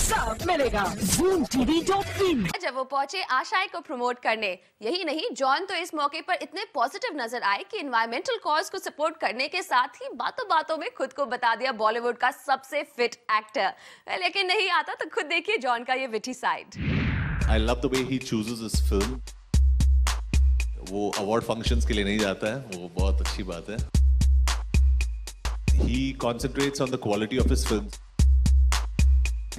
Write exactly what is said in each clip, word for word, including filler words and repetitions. सब मिलेगा zoom TV dot in. जब वो पहुंचे आशाएं को प्रमोट करने, यही नहीं जॉन तो इस मौके पर इतने पॉजिटिव नजर आए कि एनवायरमेंटल कॉज को सपोर्ट करने के साथ ही बातों बातों में खुद को बता दिया बॉलीवुड का सबसे फिट एक्टर। लेकिन नहीं आता तो खुद देखिए जॉन का ये witty side. I love the way he chooses this film. वो अवार्ड फंक्शंस के लिए नहीं जाता है, वो बहुत अच्छी बात है। He concentrates on the quality of his films.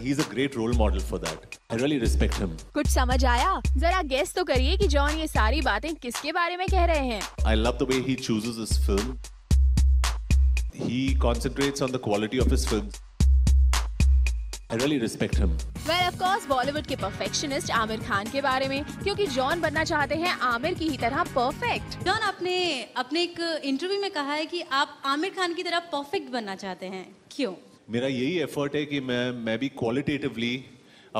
He's a great role model for that. I really respect him. कुछ समझ आया? जरा गेस तो करिए कि जॉन ये सारी बातें किसके बारे में कह रहे हैं? I love the way he chooses his film. He concentrates on the quality of his films. I really respect him. Well, of course, Bollywood के perfectionist आमिर खान के बारे में, क्योंकि जॉन बनना चाहते हैं आमिर की ही तरह perfect. जॉन आपने अपने एक इंटरव्यू में कहा है कि आप आमिर खान की तरह perfect बनना चाहते हैं, क्यों? मेरा यही effort है कि मैं मैं भी qualitatively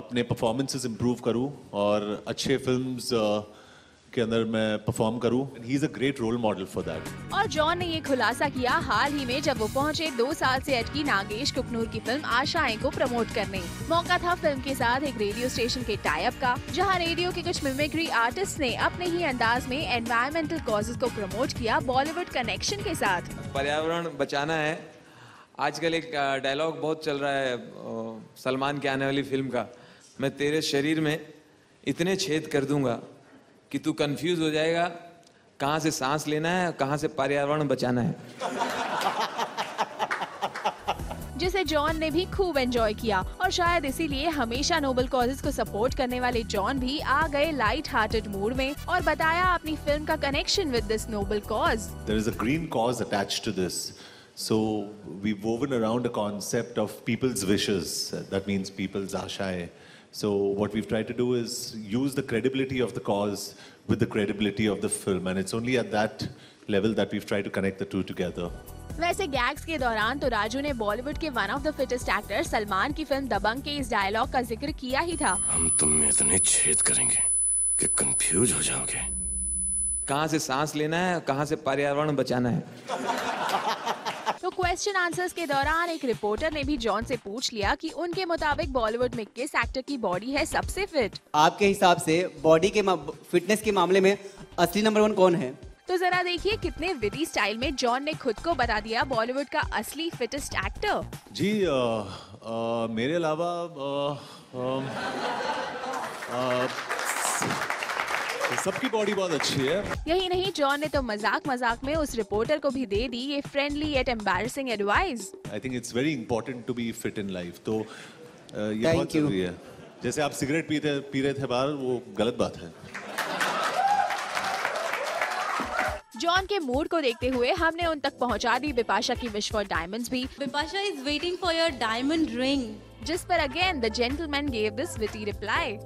अपने performances improve करूं और अच्छे films के अंदर मैं परफॉर्म करूं। He is a great role model for that. और जॉन ने ये खुलासा किया हाल ही में जब वो पहुंचे दो साल से अटकी नागेश कुकनूर की फिल्म आशाएं को प्रमोट करने। मौका था फिल्म के साथ एक रेडियो स्टेशन के टाइप का, जहां रेडियो के कुछ मिमिक्री आर्टिस्ट ने अपने ही अंदाज में एनवायरमेंटल कॉजेज को प्रमोट किया बॉलीवुड कनेक्शन के साथ। पर्यावरण बचाना है। आजकल एक डायलॉग बहुत चल रहा है सलमान की आने वाली फिल्म का, मैं तेरे शरीर में इतने छेद कर दूंगा कि तू कंफ्यूज हो जाएगा कहाँ से सांस लेना है और कहाँ से पर्यावरण बचाना है। जिसे जॉन ने भी खूब एंजॉय किया और शायद इसीलिए हमेशा नोबल कॉजेस को सपोर्ट करने वाले जॉन भी आ गए लाइट हार्टेड मूड में और बताया अपनी फिल्म का connection with this noble cause. There is a green cause attached to this, so we woven around a concept of people's wishes, that means people's आशाएं. So what we've tried to do is use the credibility of the cause with the credibility of the film, and it's only at that level that we've tried to connect the two together. वैसे gags के दौरान तो राजू ने बॉलीवुड के one of the fittest actor Salman की film दबंग के इस dialogue का जिक्र किया ही था। हम तुम में इतने छेद करेंगे कि कंफ्यूज हो जाओगे। कहाँ से सांस लेना है और कहाँ से पर्यावरण बचाना है। तो क्वेश्चन आंसर्स के दौरान एक रिपोर्टर ने भी जॉन से पूछ लिया कि उनके मुताबिक बॉलीवुड में किस एक्टर की बॉडी है सबसे फिट। आपके हिसाब से बॉडी के फिटनेस के मामले में असली नंबर वन कौन है? तो जरा देखिए कितने विटी स्टाइल में जॉन ने खुद को बता दिया बॉलीवुड का असली फिटेस्ट एक्टर। जी आ, आ, मेरे अलावा सबकी बॉडी बहुत अच्छी है। यही नहीं जॉन ने तो मजाक मजाक में उस रिपोर्टर को भी दे दी ये friendly at embarrassing advice. I think it's very important to be fit in life, तो ये बहुत जरूरी है। जैसे आप सिगरेट पीते पी रहे थे बाहर, वो गलत बात है। जॉन के मूड को देखते हुए हमने उन तक पहुंचा दी बिपाशा की विश फॉर डायमंड्स भी। Bipasha is waiting for your diamond ring, जिस पर again the gentleman gave this witty reply.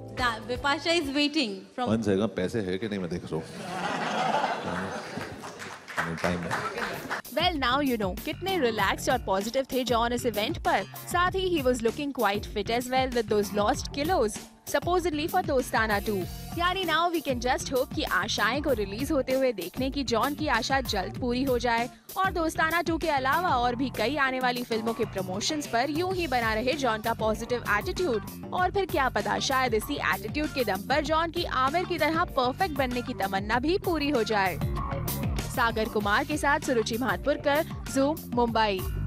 Bipasha is waiting from one second. पैसे है कि नहीं मैं देख रहा हूँ। वेल नाउ यू नो कितने रिलैक्स्ड और पॉजिटिव थे जॉन इस इवेंट पर। साथ ही he was looking quite fit as well with those lost kilos supposedly for Dostana too. यानी now we can just hope कि आशाएं को रिलीज होते हुए देखने की जॉन की आशा जल्द पूरी हो जाए और दोस्ताना टू के अलावा और भी कई आने वाली फिल्मों के प्रमोशंस पर यूं ही बना रहे जॉन का पॉजिटिव एटीट्यूड। और फिर क्या पता शायद इसी एटीट्यूड के दम पर जॉन की आमिर की तरह परफेक्ट बनने की तमन्ना भी पूरी हो जाए। सागर कुमार के साथ सुरुचि महापुरकर, ज़ूम मुंबई।